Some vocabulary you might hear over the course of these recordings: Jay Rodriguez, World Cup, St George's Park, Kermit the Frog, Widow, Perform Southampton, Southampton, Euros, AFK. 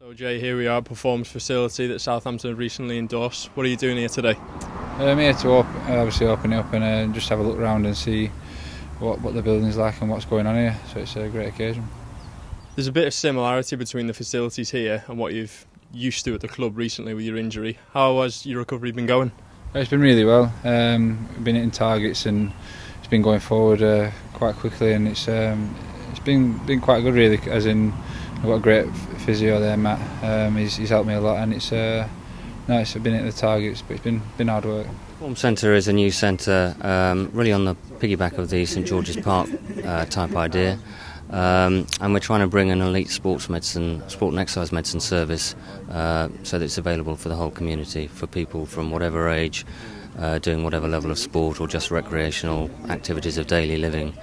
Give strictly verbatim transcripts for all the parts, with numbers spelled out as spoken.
So Jay, here we are at Perform's facility that Southampton recently endorsed. What are you doing here today? I'm here to op obviously open it up and uh, just have a look around and see what, what the building's like and what's going on here, so it's a great occasion. There's a bit of similarity between the facilities here and what you've used to at the club recently with your injury. How has your recovery been going? It's been really well. Um, I've been hitting targets and it's been going forward uh, quite quickly, and it's um, it's been been quite good really, as in I've got a great physio there, Matt. Um, he's, he's helped me a lot, and it's uh, nice. I've been at the targets, but it's been been hard work. Perform Centre is a new centre, um, really on the piggyback of the St George's Park uh, type idea, um, and we're trying to bring an elite sports medicine, sport and exercise medicine service, uh, so that it's available for the whole community, for people from whatever age, uh, doing whatever level of sport or just recreational activities of daily living.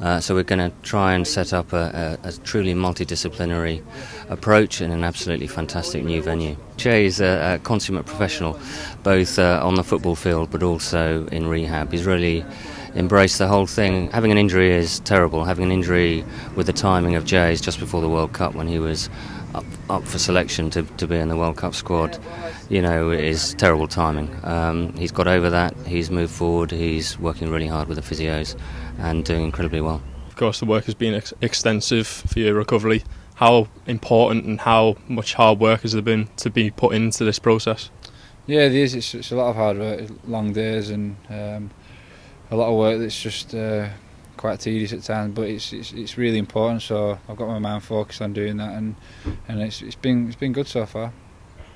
Uh, so we're going to try and set up a, a, a truly multidisciplinary approach in an absolutely fantastic new venue. Jay is a, a consummate professional, both uh, on the football field but also in rehab. He's really embraced the whole thing. Having an injury is terrible. Having an injury with the timing of Jay's just before the World Cup, when he was up, up for selection to, to be in the World Cup squad, you know, is terrible timing. Um, he's got over that, he's moved forward, he's working really hard with the physios and doing incredibly well. Of course, the work has been ex extensive for your recovery. How important and how much hard work has there been to be put into this process? Yeah, it is. It's, it's a lot of hard work, long days, and um, a lot of work that's just uh, quite tedious at times. But it's, it's it's really important, so I've got my mind focused on doing that, and and it's it's been it's been good so far.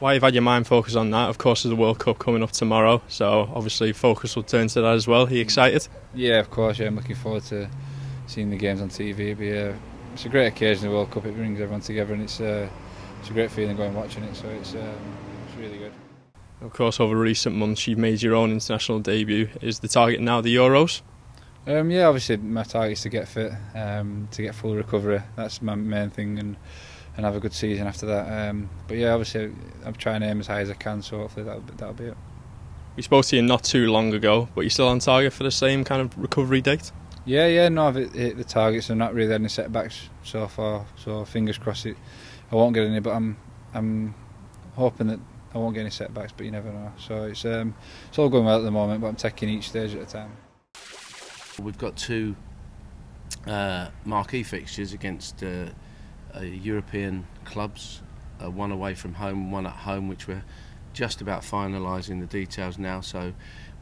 While you've had your mind focused on that, of course, there's the World Cup coming up tomorrow, so obviously focus will turn to that as well. Are you excited? Yeah, of course, yeah, I'm looking forward to seeing the games on T V. But, uh, it's a great occasion, the World Cup. It brings everyone together, and it's, uh, it's a great feeling going watching it, so it's, um, it's really good. Of course, over recent months you've made your own international debut. Is the target now the Euros? Um, yeah, obviously my target is to get fit, um, to get full recovery. That's my main thing, and and have a good season after that. Um, but yeah, obviously I'm trying to aim as high as I can, so hopefully that'll, that'll be it. We spoke to you not too long ago, but you're still on target for the same kind of recovery date? Yeah, yeah, no, I've hit, hit the targets, so not really had any setbacks so far, so fingers crossed it. I won't get any, but I'm I'm hoping that I won't get any setbacks, but you never know. So it's, um, it's all going well at the moment, but I'm taking each stage at a time. We've got two uh, marquee fixtures against uh, Uh, European clubs, uh, one away from home, one at home, which we're just about finalising the details now, so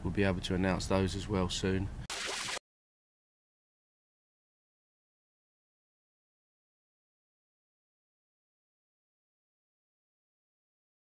we'll be able to announce those as well soon.